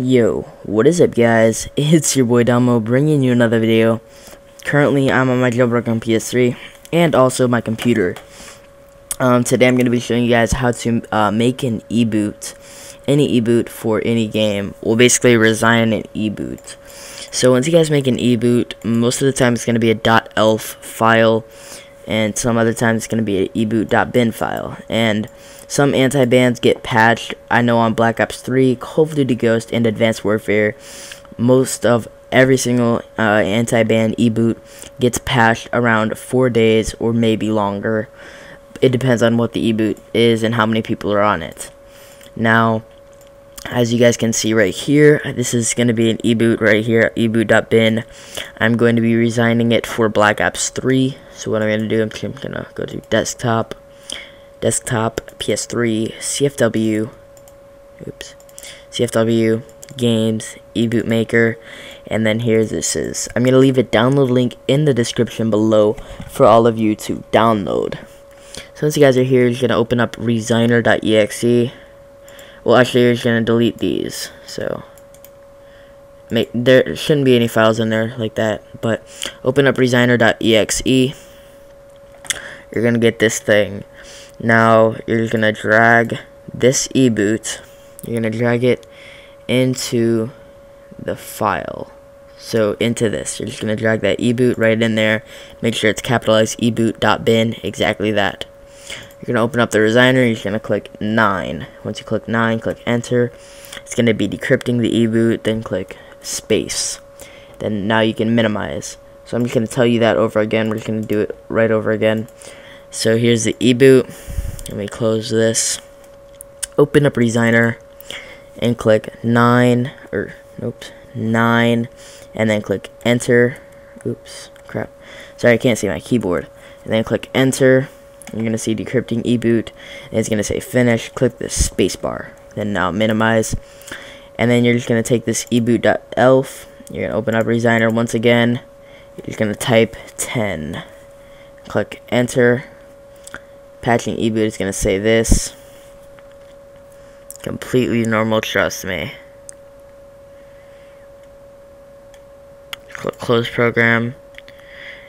Yo, what is up guys, it's your boy Damo bringing you another video. Currently I'm on my jailbroken PS3 and also my computer. Today I'm going to be showing you guys how to make an e-boot, any e-boot for any game. Well, basically resign an e-boot. So once you guys make an e-boot, most of the time it's going to be a .elf file, and some other times it's going to be an eboot.bin file. And some anti-bans get patched. I know on Black Ops 3, Call of Duty Ghost, and Advanced Warfare, most of every single anti-ban e-boot gets patched around 4 days or maybe longer. It depends on what the e-boot is and how many people are on it. Now, as you guys can see right here, this is going to be an e-boot right here, eboot.bin. I'm going to be resigning it for Black Ops 3. So what I'm going to do, I'm just going to go to desktop. Desktop, PS3, CFW, CFW, games, e-boot maker, and then here this is. I'm going to leave a download link in the description below for all of you to download. So once you guys are here, you're going to open up resigner.exe. Well, actually, you're just going to delete these, so there shouldn't be any files in there like that, but open up resigner.exe. You're going to get this thing. Now, you're just going to drag this e-boot, you're going to drag it into the file. So, into this. You're just going to drag that e-boot right in there. Make sure it's capitalized eboot.bin, exactly that. You're going to open up the resigner, you're just going to click 9. Once you click 9, click enter. It's going to be decrypting the e-boot, then click space. Then, now you can minimize. So, I'm just going to tell you that over again. We're just going to do it right over again. So here's the e-boot. Let me close this. Open up Resigner and click 9 or 9 and then click enter. Sorry, I can't see my keyboard. And then click enter. You're gonna see decrypting e-boot and it's gonna say finish. Click the spacebar. Then now minimize. And then you're just gonna take this eboot.elf. You're gonna open up Resigner once again. You're just gonna type 10. Click enter. Patching e-boot is going to say this. Completely normal, trust me. Click close program.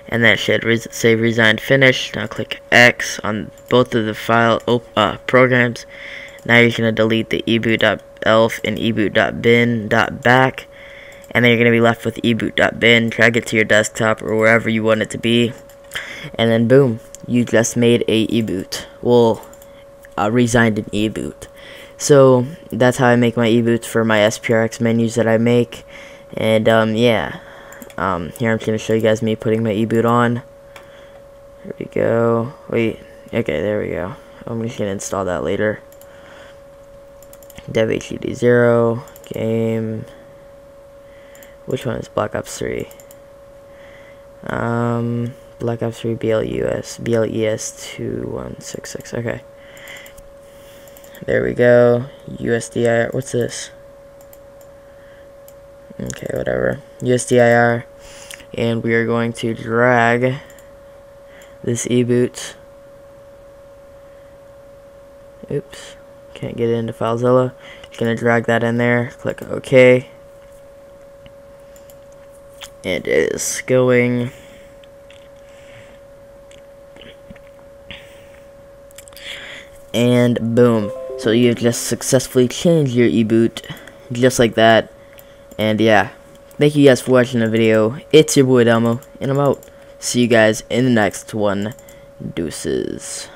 And that should say resign finished. Now click X on both of the file programs. Now you're going to delete the eboot.elf and eboot.bin.back. And then you're going to be left with eboot.bin. Drag it to your desktop or wherever you want it to be. And then boom, you just made a e-boot. Well, resigned an e-boot. So that's how I make my e-boots for my sprx menus that I make. And here I'm just gonna show you guys me putting my e-boot on. There we go. Wait, okay, there we go. I'm just gonna install that later. DevHDD0 game. Which one is Black Ops 3? Black Ops 3 BLES 2166. Okay, there we go. USDIR. What's this? Okay, whatever. USDIR, and we are going to drag this e-boot. Oops, can't get into FileZilla. Just gonna drag that in there. Click OK. It is going. And boom, so you've just successfully changed your e-boot just like that. And yeah, thank you guys for watching the video. It's your boy Damo, and I'm out. See you guys in the next one. Deuces.